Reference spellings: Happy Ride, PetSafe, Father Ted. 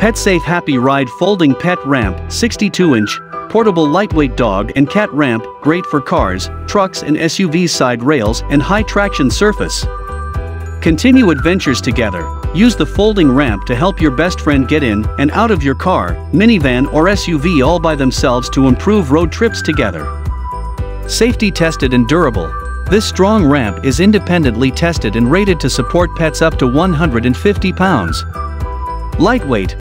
PetSafe Happy Ride Folding Pet Ramp, 62-inch, portable lightweight dog and cat ramp, great for cars, trucks and SUVs, side rails and high traction surface. Continue adventures together. Use the folding ramp to help your best friend get in and out of your car, minivan or SUV all by themselves to improve road trips together. Safety tested and durable. This strong ramp is independently tested and rated to support pets up to 150 pounds. Lightweight.